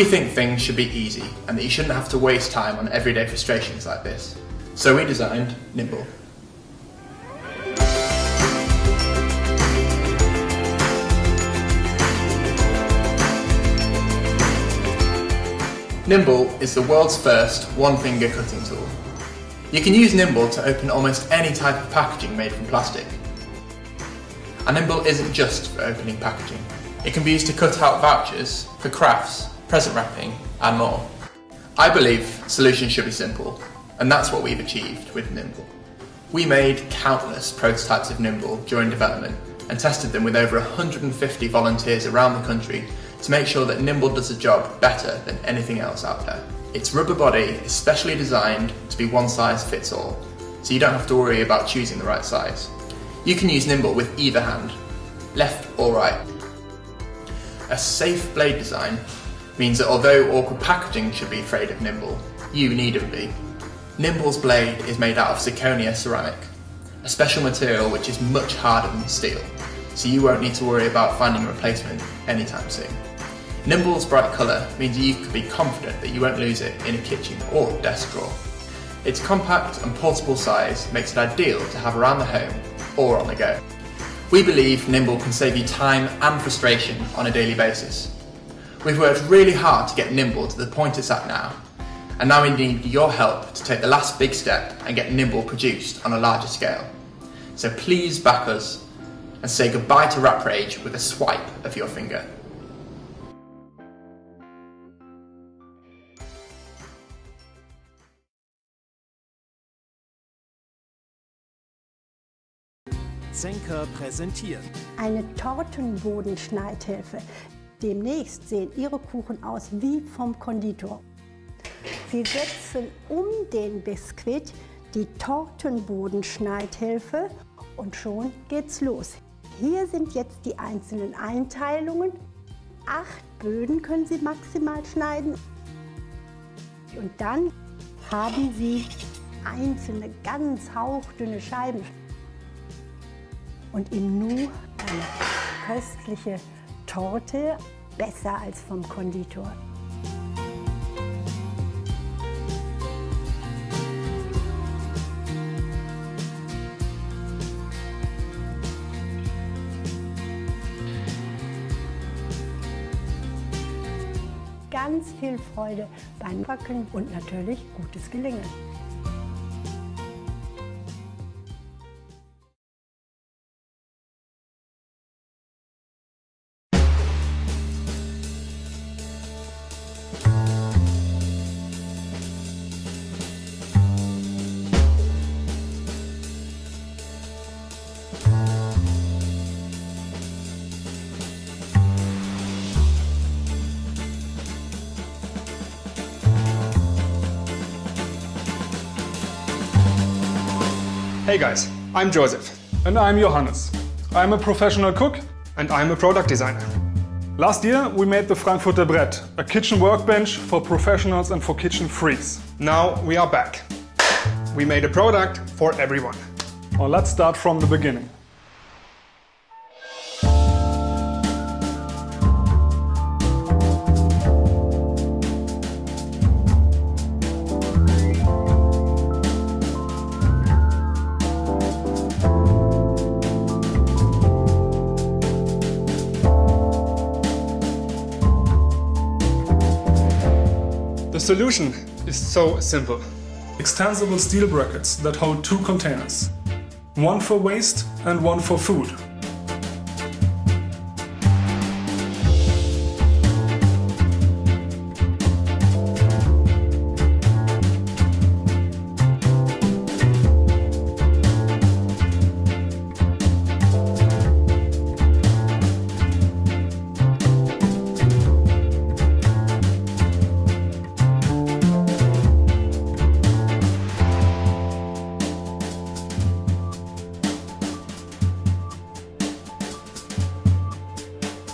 We think things should be easy and that you shouldn't have to waste time on everyday frustrations like this. So we designed Nimble. Nimble is the world's first one-finger cutting tool. You can use Nimble to open almost any type of packaging made from plastic. And Nimble isn't just for opening packaging. It can be used to cut out vouchers, for crafts, present wrapping, and more. I believe solutions should be simple, and that's what we've achieved with Nimble. We made countless prototypes of Nimble during development and tested them with over 150 volunteers around the country to make sure that Nimble does the job better than anything else out there. Its rubber body is specially designed to be one size fits all, so you don't have to worry about choosing the right size. You can use Nimble with either hand, left or right. A safe blade design means that although awkward packaging should be afraid of Nimble, you needn't be. Nimble's blade is made out of zirconia ceramic, a special material which is much harder than steel, so you won't need to worry about finding a replacement anytime soon. Nimble's bright colour means you can be confident that you won't lose it in a kitchen or desk drawer. Its compact and portable size makes it ideal to have around the home or on the go. We believe Nimble can save you time and frustration on a daily basis. We've worked really hard to get Nimble to the point it's at now, and now we need your help to take the last big step and get Nimble produced on a larger scale. So please back us and say goodbye to Wrap Rage with a swipe of your finger. Zenker präsentiert eine Tortenbodenschneidhilfe. Demnächst sehen ihre Kuchen aus wie vom Konditor. Sie setzen den Biskuit die Tortenbodenschneidhilfe und schon geht's los. Hier sind jetzt die einzelnen Einteilungen. 8 Böden können Sie maximal schneiden. Und dann haben Sie einzelne ganz hauchdünne Scheiben. Und im Nu eine köstliche Torte, besser als vom Konditor. Ganz viel Freude beim Backen und natürlich gutes Gelingen. Hey guys, I'm Joseph. And I'm Johannes. I'm a professional cook and I'm a product designer. Last year we made the Frankfurter Brett, a kitchen workbench for professionals and for kitchen freaks. Now we are back. We made a product for everyone. Well, let's start from the beginning. The solution is so simple. Extensible steel brackets that hold 2 containers. One for waste and one for food.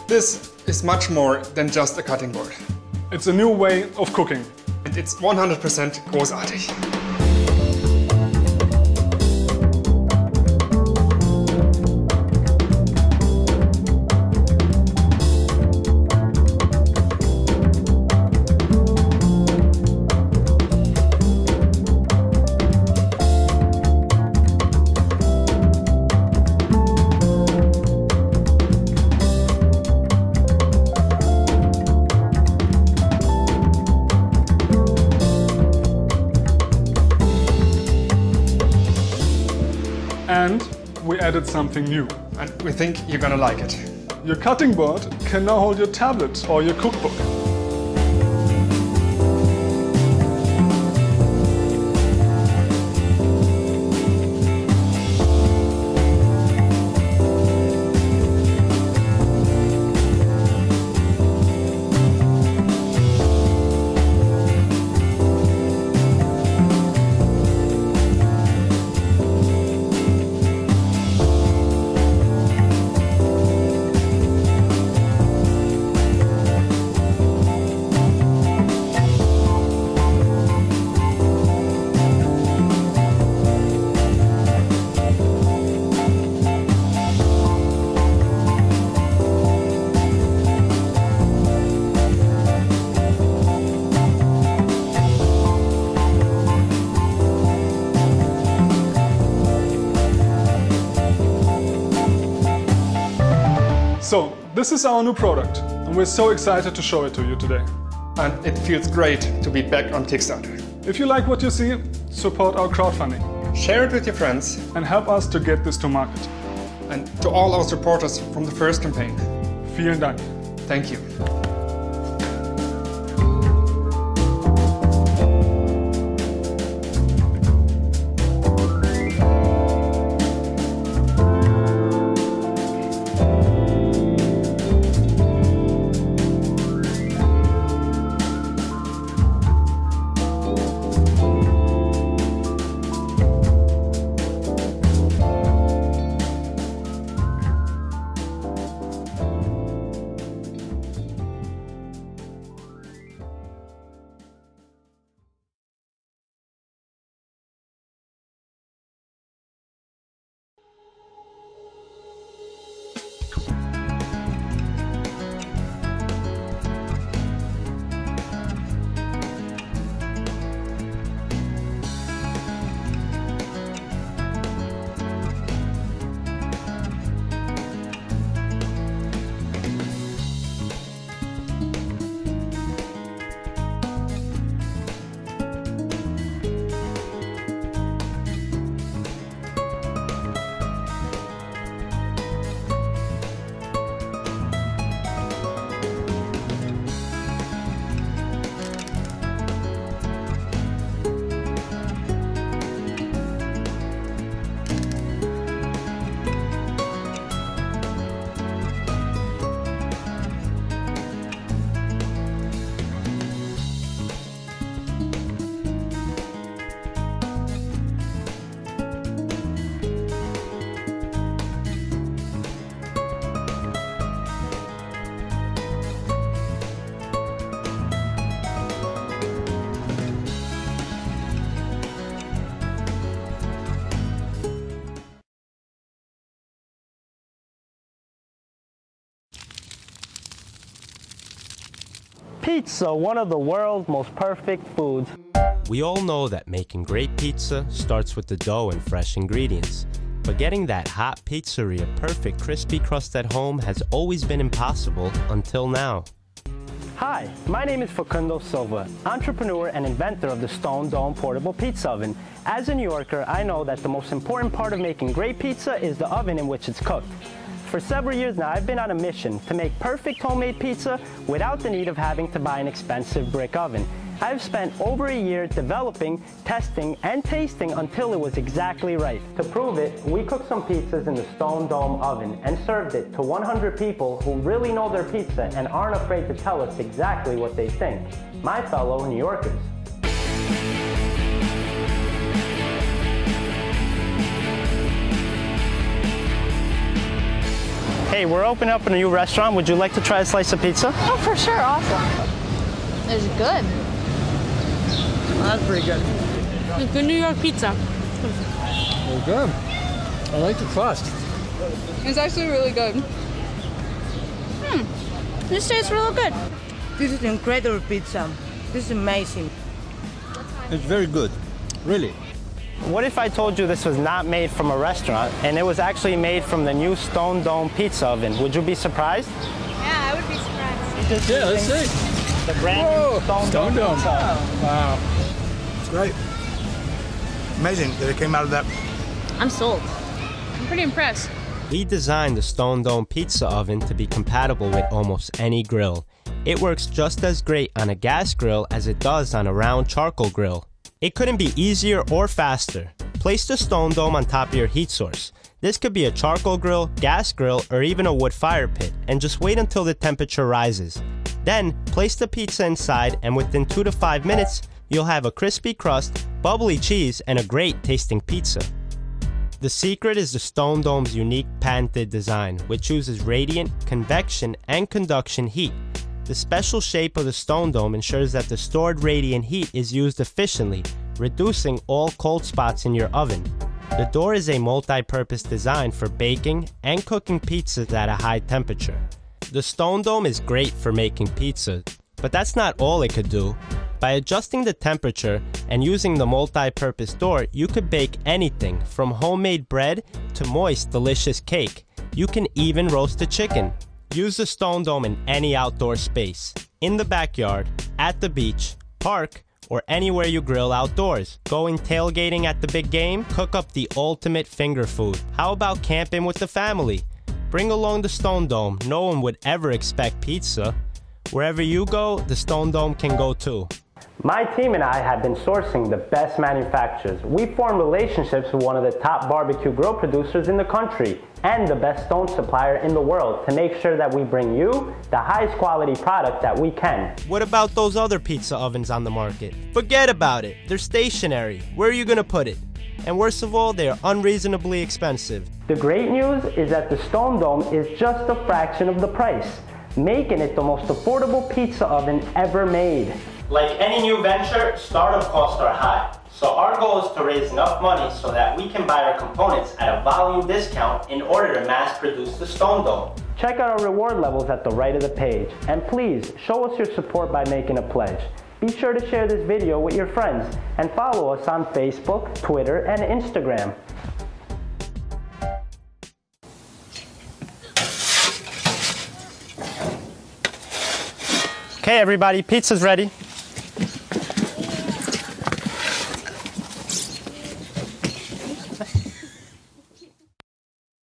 This is much more than just a cutting board. It's a new way of cooking. And it's 100% großartig. And we added something new. And we think you're gonna like it. Your cutting board can now hold your tablet or your cookbook. So, this is our new product, and we're so excited to show it to you today. And it feels great to be back on Kickstarter. If you like what you see, support our crowdfunding. Share it with your friends. And help us to get this to market. And to all our supporters from the first campaign. Vielen Dank. Thank you. Pizza, one of the world's most perfect foods. We all know that making great pizza starts with the dough and fresh ingredients. But getting that hot pizzeria perfect crispy crust at home has always been impossible until now. Hi, my name is Facundo Silva, entrepreneur and inventor of the Stone Dome portable pizza oven. As a New Yorker, I know that the most important part of making great pizza is the oven in which it's cooked. For several years now, I've been on a mission to make perfect homemade pizza without the need of having to buy an expensive brick oven. I've spent over a year developing, testing, and tasting until it was exactly right. To prove it, we cooked some pizzas in the Stone Dome oven and served it to 100 people who really know their pizza and aren't afraid to tell us exactly what they think. My fellow New Yorkers. Hey, we're opening up a new restaurant. Would you like to try a slice of pizza? Oh, for sure. Awesome. It's good. That's pretty good. It's good New York pizza. Well, good. I like the crust. It's actually really good. This tastes really good. This is incredible pizza. This is amazing. It's very good, really. What if I told you this was not made from a restaurant and it was actually made from the new Stone Dome pizza oven? Would you be surprised? Yeah, I would be surprised. Yeah, let's see. The brand new Stone Dome. Wow. It's great. Amazing that it came out of that. I'm sold. I'm pretty impressed. We designed the Stone Dome pizza oven to be compatible with almost any grill. It works just as great on a gas grill as it does on a round charcoal grill. It couldn't be easier or faster. Place the Stone Dome on top of your heat source. This could be a charcoal grill, gas grill, or even a wood fire pit, and just wait until the temperature rises. Then, place the pizza inside, and within 2 to 5 minutes, you'll have a crispy crust, bubbly cheese, and a great tasting pizza. The secret is the Stone Dome's unique patented design, which chooses radiant, convection, and conduction heat. The special shape of the Stone Dome ensures that the stored radiant heat is used efficiently, reducing all cold spots in your oven. The door is a multi-purpose design for baking and cooking pizzas at a high temperature. The Stone Dome is great for making pizza, but that's not all it could do. By adjusting the temperature and using the multi-purpose door, you could bake anything from homemade bread to moist, delicious cake. You can even roast a chicken. Use the Stone Dome in any outdoor space. In the backyard, at the beach, park, or anywhere you grill outdoors. Going tailgating at the big game? Cook up the ultimate finger food. How about camping with the family? Bring along the Stone Dome. No one would ever expect pizza. Wherever you go, the Stone Dome can go too. My team and I have been sourcing the best manufacturers. We formed relationships with one of the top barbecue grill producers in the country and the best stone supplier in the world to make sure that we bring you the highest quality product that we can. What about those other pizza ovens on the market? Forget about it. They're stationary. Where are you going to put it? And worst of all, they are unreasonably expensive. The great news is that the Stone Dome is just a fraction of the price, making it the most affordable pizza oven ever made. Like any new venture, startup costs are high, so our goal is to raise enough money so that we can buy our components at a volume discount in order to mass produce the Stone Dome. Check out our reward levels at the right of the page, and please show us your support by making a pledge. Be sure to share this video with your friends and follow us on Facebook, Twitter, and Instagram. Okay everybody, pizza's ready.